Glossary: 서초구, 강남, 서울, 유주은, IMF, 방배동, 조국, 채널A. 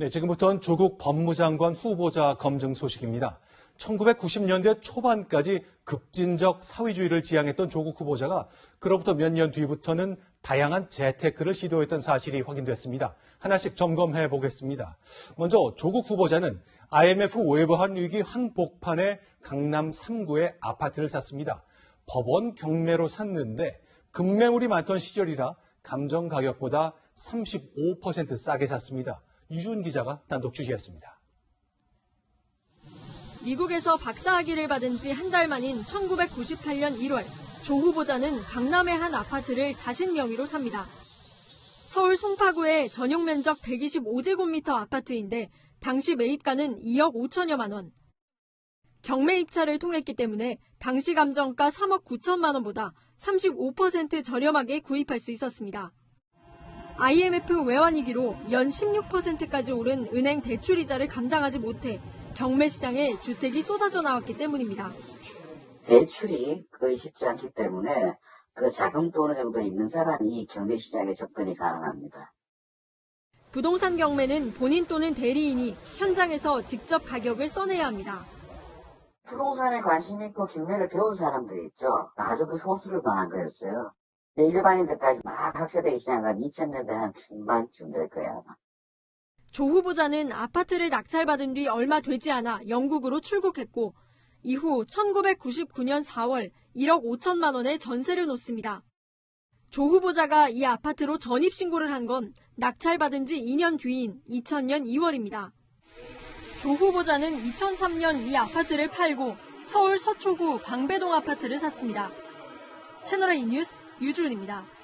네, 지금부터는 조국 법무장관 후보자 검증 소식입니다. 1990년대 초반까지 급진적 사회주의를 지향했던 조국 후보자가 그로부터 몇 년 뒤부터는 다양한 재테크를 시도했던 사실이 확인됐습니다. 하나씩 점검해 보겠습니다. 먼저 조국 후보자는 IMF 외환 위기 한복판에 강남 3구에 아파트를 샀습니다. 법원 경매로 샀는데 급매물이 많던 시절이라 감정 가격보다 35% 싸게 샀습니다. 유주은 기자가 단독 취재했습니다. 미국에서 박사학위를 받은 지 한 달 만인 1998년 1월, 조 후보자는 강남의 한 아파트를 자신 명의로 삽니다. 서울 송파구의 전용 면적 125제곱미터 아파트인데 당시 매입가는 2억 5천여만 원. 경매 입찰을 통했기 때문에 당시 감정가 3억 9천만 원보다 35% 저렴하게 구입할 수 있었습니다. IMF 외환위기로 연 16%까지 오른 은행 대출이자를 감당하지 못해 경매시장에 주택이 쏟아져 나왔기 때문입니다. 대출이 거의 쉽지 않기 때문에 그 자금도 어느 정도 있는 사람이 경매시장에 접근이 가능합니다. 부동산 경매는 본인 또는 대리인이 현장에서 직접 가격을 써내야 합니다. 부동산에 관심 있고 경매를 배운 사람들이 있죠. 아주 그 소수를 말한 거였어요. 일반인 때까지 막 확대되기 시작한 2000년대 한 중반쯤 될 거야. 조 후보자는 아파트를 낙찰받은 뒤 얼마 되지 않아 영국으로 출국했고 이후 1999년 4월 1억 5천만 원의 전세를 놓습니다. 조 후보자가 이 아파트로 전입신고를 한 건 낙찰받은 지 2년 뒤인 2000년 2월입니다. 조 후보자는 2003년 이 아파트를 팔고 서울 서초구 방배동 아파트를 샀습니다. 채널A 뉴스 유주은입니다.